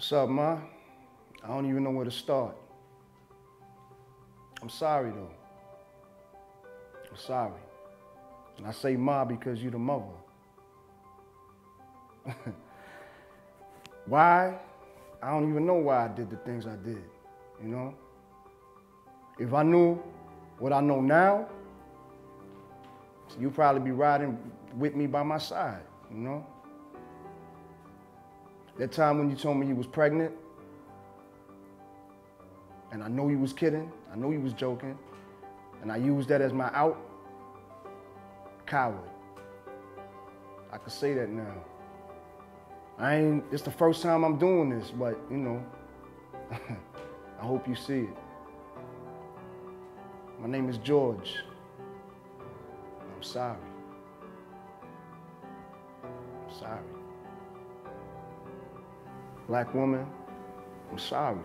What's up, Ma? I don't even know where to start. I'm sorry, though. I'm sorry. And I say Ma because you're the mother. Why? I don't even know why I did the things I did, you know? If I knew what I know now, you'd probably be riding with me by my side, you know? That time when you told me you was pregnant, and I know you was kidding, I know you was joking, and I used that as my out, coward. I could say that now. It's the first time I'm doing this, but you know, I hope you see it. My name is George. I'm sorry. I'm sorry. Black woman, I'm sorry.